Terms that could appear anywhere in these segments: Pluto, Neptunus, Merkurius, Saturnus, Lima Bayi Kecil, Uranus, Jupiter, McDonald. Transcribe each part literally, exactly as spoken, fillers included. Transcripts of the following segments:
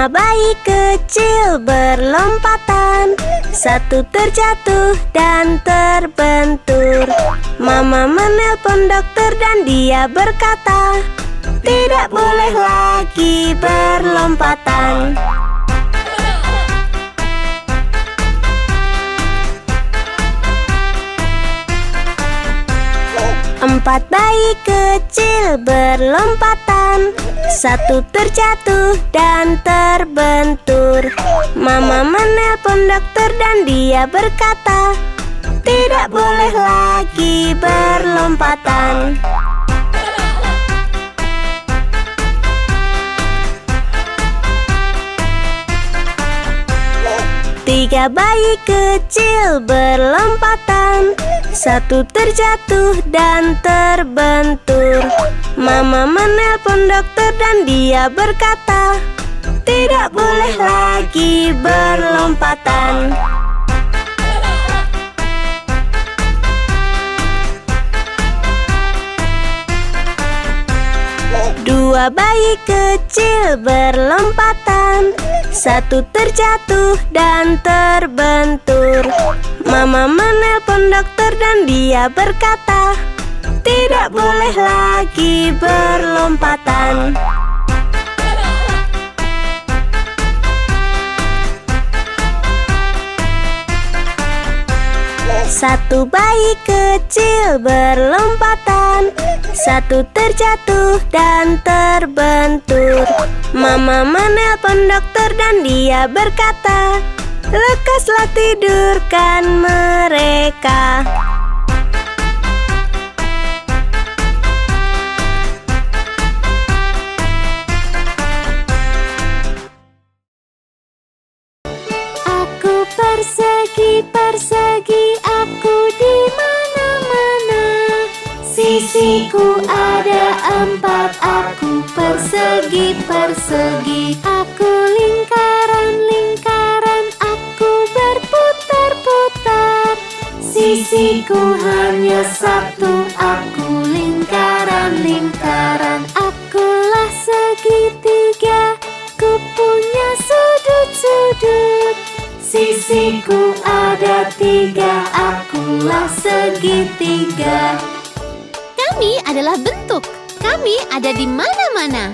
Lima bayi kecil berlompatan, satu terjatuh dan terbentur. Mama menelpon dokter dan dia berkata, tidak boleh lagi berlompatan. Empat bayi kecil berlompatan, satu terjatuh dan terbentur. Mama menelpon dokter dan dia berkata, tidak boleh lagi berlompatan. Tiga bayi kecil berlompatan, satu terjatuh dan terbentur. Mama menelpon dokter dan dia berkata, tidak boleh lagi berlompatan. Dua bayi kecil berlompatan, satu terjatuh dan terbentur. Mama menelpon dokter dan dia berkata, tidak boleh lagi berlompatan. Satu bayi kecil berlompatan, satu terjatuh dan terbentur. Mama menelpon dokter dan dia berkata, lekaslah tidurkan mereka. Aku persegi, persegi, aku di mana-mana. Sisiku ada empat, aku persegi, persegi. Aku lingkaran, lingkaran, aku berputar-putar. Sisiku hanya satu, aku lingkaran, lingkaran. Akulah segitiga, ku punya sudut-sudut. Sisiku ada tiga, akulah segitiga. Kami adalah bentuk, kami ada di mana-mana.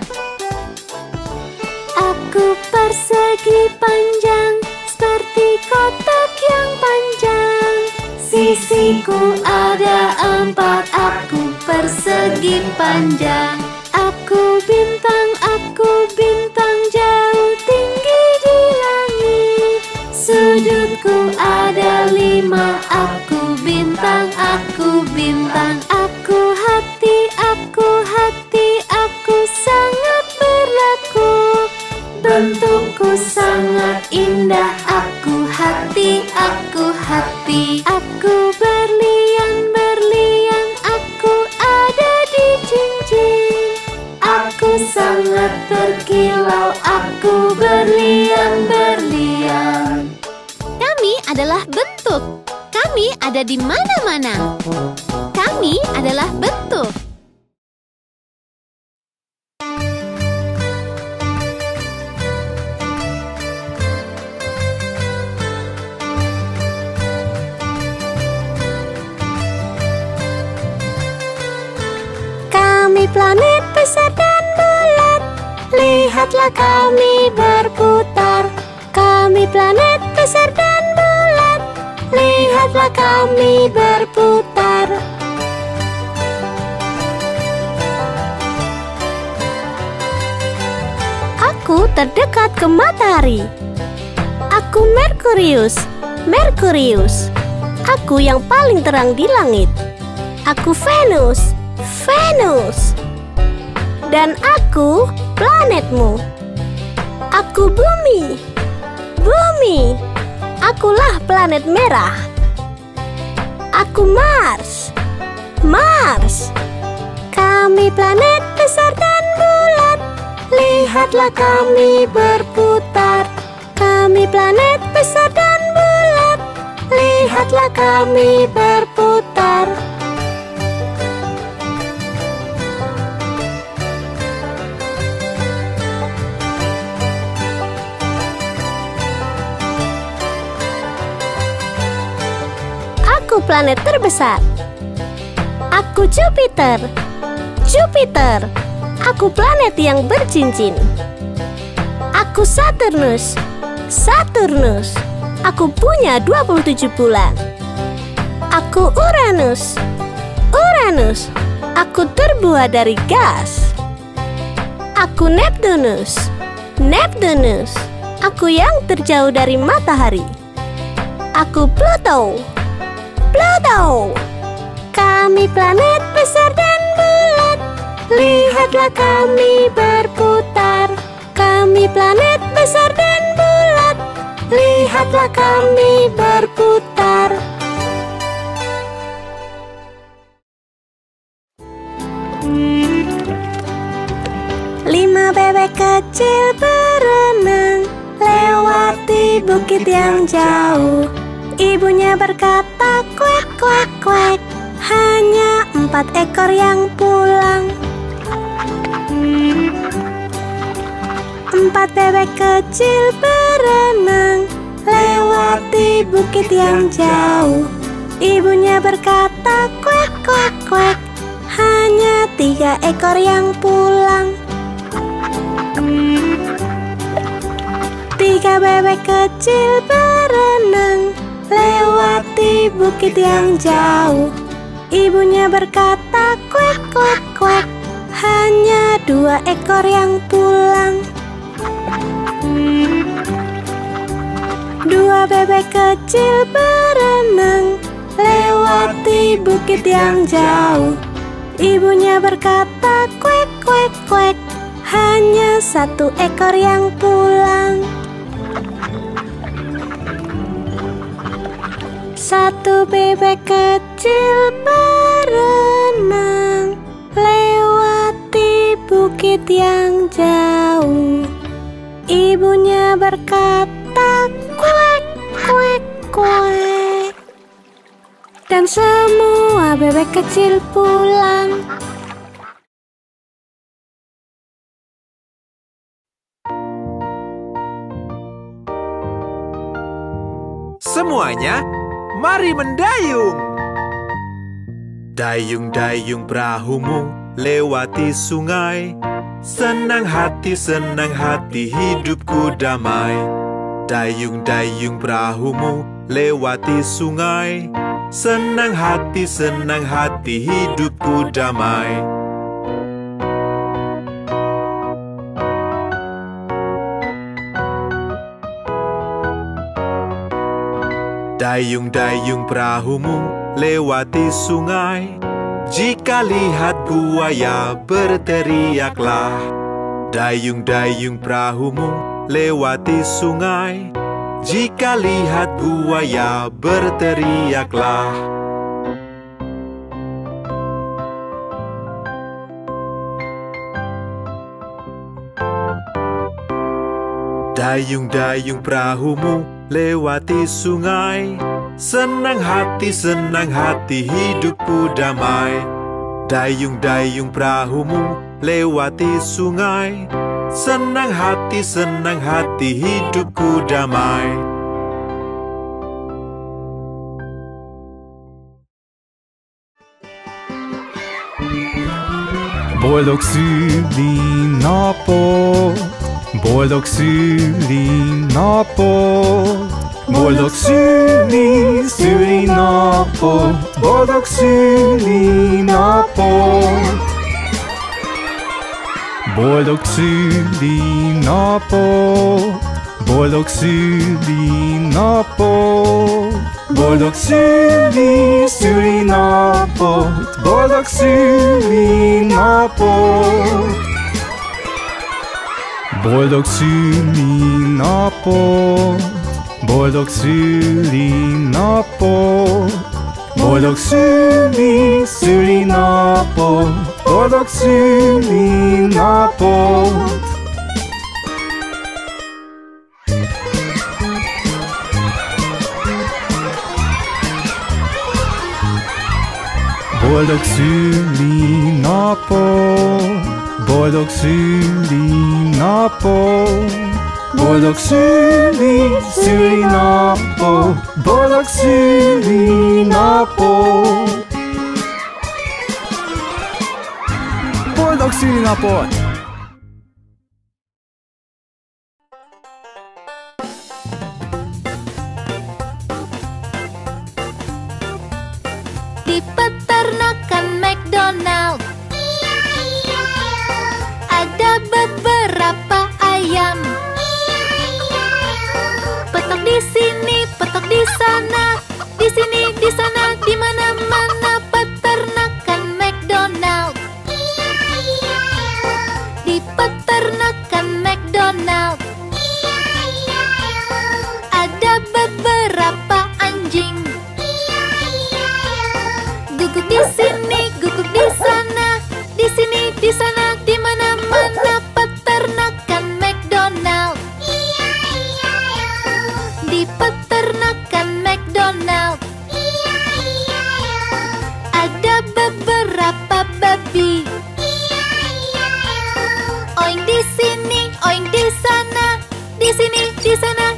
Aku persegi panjang, seperti kotak yang panjang. Sisiku ada empat, aku persegi panjang. Aku bintang, aku bintang jauh tinggi di langit. Sudutku ada lima, aku bintang, aku bintang. Aku hati, aku hati, aku sangat berlaku. Bentukku sangat indah, aku hati, aku hati. Aku berlian, berlian, aku ada di cincin. Aku sangat berkilau, aku berlian, berlian. Kami adalah bentuk. Kami ada di mana-mana. Kami adalah bentuk. Kami planet besar dan bulat. Lihatlah kami berputar. Kami planet besar dan bulat. Lihatlah kami berputar. Aku terdekat ke matahari. Aku Merkurius, Merkurius. Aku yang paling terang di langit. Aku Venus, Venus. Dan aku planetmu. Aku Bumi, Bumi. Akulah planet merah. Aku Mars, Mars. Kami planet besar dan bulat. Lihatlah kami berputar. Kami planet besar dan bulat. Lihatlah kami berputar. aku planet terbesar. Aku Jupiter. Jupiter, aku planet yang bercincin. Aku Saturnus. Saturnus, aku punya dua puluh tujuh bulan. Aku Uranus. Uranus, aku terbuat dari gas. Aku Neptunus. Neptunus, aku yang terjauh dari matahari. Aku Pluto. Pluto, kami planet besar dan bulat. Lihatlah kami berputar. Kami planet besar dan bulat. Lihatlah kami berputar. Lima bebek kecil berenang lewati bukit yang jauh. Ibunya berkata kuek kuek kuek. Hanya empat ekor yang pulang. Empat bebek kecil berenang lewati bukit yang jauh. Ibunya berkata kuek kuek kuek. Hanya tiga ekor yang pulang. Tiga bebek kecil berenang lewati bukit yang jauh. Ibunya berkata kuek kuek kuek. Hanya dua ekor yang pulang. Dua bebek kecil berenang lewati bukit yang jauh. Ibunya berkata kuek kuek kuek. Hanya satu ekor yang pulang. Satu bebek kecil berenang lewati bukit yang jauh. Ibunya berkata kuek kuek kuek. Dan semua bebek kecil pulang. Semuanya, mari mendayung. Dayung-dayung perahumu lewati sungai. Senang hati, senang hati, hidupku damai. Dayung-dayung perahumu lewati sungai. Senang hati, senang hati, hidupku damai. Dayung-dayung perahumu lewati sungai. Jika lihat buaya berteriaklah. Dayung-dayung perahumu lewati sungai. Jika lihat buaya berteriaklah. Dayung-dayung perahumu lewati sungai. Senang hati, senang hati, hidupku damai. Dayung-dayung perahumu lewati sungai. Senang hati, senang hati, hidupku damai. Bolok sylin opo. Boldog Surinapot. Boldog Suri, Surinapot. Boldog Surinapot. Boldog Surinapot. Boldog Surinapot. Boldog Suri, Surinapot. Boldog Surinapot. Boldog Surinapot. Boldog Surinapot. Boldog Surinapot. Boldog Surinapot. Boldog Surinapot. Boldog Surinapot. Bodak sili, sili na po. Bodak sili na po. Bodak sili na po. Di peternakan McDonald, iya, iya, iya. Ada beberapa ayam. Petok di sini, petok di sana, di sini, di sana, di mana-mana peternakan McDonald. Iya, iya, iya. Di peternakan McDonald, iya, iya, iya. Ada beberapa anjing. Iya, iya, iya. Guguk di sini, guguk di sana, di sini, di sana, di mana-mana peternakan McDonald. Di peternakan McDonald, iya, iya, iya. Ada beberapa babi, iya, iya, iya. Oing di sini, oing di sana, di sini, di sana,